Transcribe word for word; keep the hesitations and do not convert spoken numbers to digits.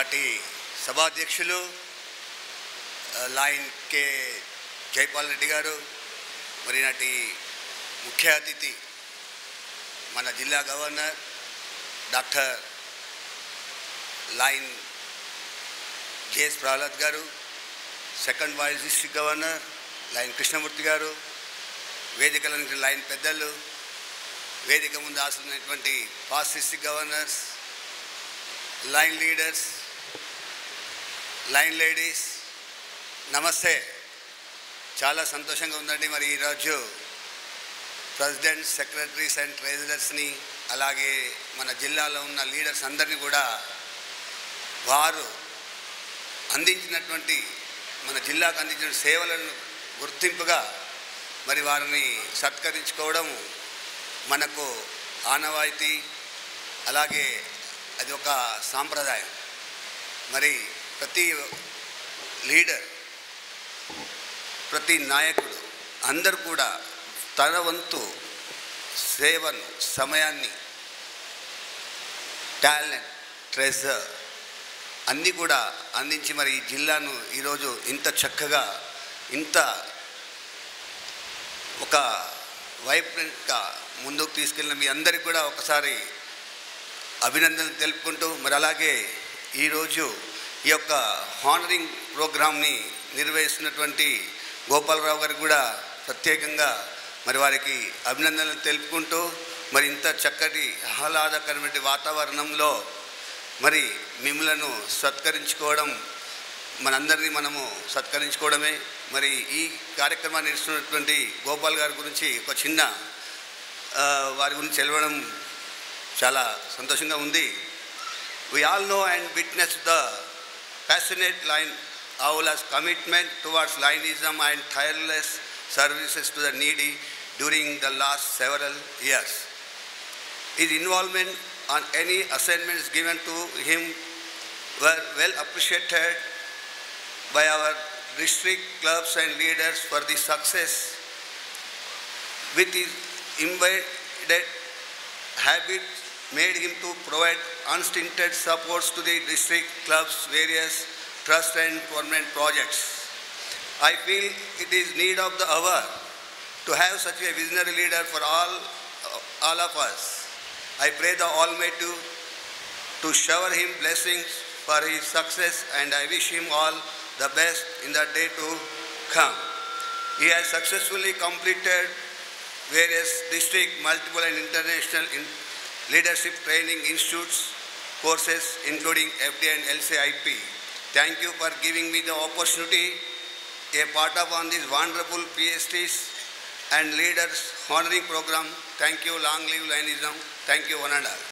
ఈనాటి సభాధ్యక్షులు లైన్ కే జయపాల్ రెడ్డి గారు మరి ఈనాటి ముఖ్య అతిథి మన జిల్లా governor doctor lion J S Prahlad garu second vice district governor lion Krishnamurthy garu वेदिक लाइन पेद्दलु वेदिक मुंदु आसुन्नटुवंटि past district governors lion leaders lion ladies नमस्ते चाला संतोषंगा उंदंडि मरि ई रोजु प्रेसिडेंट सेक्रटरीस अंड ट्रेजरर्स नि अलागे मन जिल्लालो उन्न लीडर्स अंदरिनी कूडा वारु అందించినటువంటి మన జిల్లాకు అందించిన సేవలను గుర్తింపుగా మరి వారిని సత్కరించుకోవడం మనకు ఆనవాయితీ, అలాగే అది ఒక సాంప్రదాయం. మరి ప్రతి లీడర్ ప్రతి నాయకుడు అందరూ కూడా తన వంతు సేవను, సమయాన్ని, టాలెంట్, ట్రెజర్ అన్నీ కూడా అందించి మరి ఈ జిల్లాను ఈరోజు ఇంత చక్కగా ఇంత ఒక వైబ్రెంట్గా ముందుకు తీసుకెళ్ళిన మీ అందరికీ కూడా ఒకసారి అభినందనలు తెలుపుకుంటూ మరి అలాగే ఈరోజు ఈ యొక్క హానరింగ్ ప్రోగ్రామ్ని నిర్వహిస్తున్నటువంటి గోపాల్ రావగఢగుడా ప్రత్యేకంగా మరి వారికి అభినందనలు తెలుపుకుంటూ మరి ఇంత చక్కటి ఆహ్లాదకరమైన వాతావరణంలో మరి మిమ్మలను సత్కరించుకోవడం మనందరినీ మనము సత్కరించుకోవడమే. మరి ఈ కార్యక్రమాన్ని నిర్వహిస్తున్నటువంటి గోపాల్ గారి గురించి ఒక చిన్న వారి గురించి తెలవడం చాలా సంతోషంగా ఉంది. We all know and witness the passionate Lion Aula's commitment towards Lionism and tireless services to the needy during the last several years. His involvement on any assignments given to him were well appreciated by our district clubs and leaders for the success. With his embedded habit made him to provide unstinted supports to the district clubs' various trust and government projects. I feel it is need of the hour to have such a visionary leader for all, all of us. I pray the Almighty to shower him blessings for his success, and I wish him all the best in the day to come. He has successfully completed various district, multiple and international in leadership training institutes, courses including F D and L C I P. Thank you for giving me the opportunity a part of on these wonderful P S Ts and leaders honoring program. Thank you. Long live Lionism. Thank you, one and all.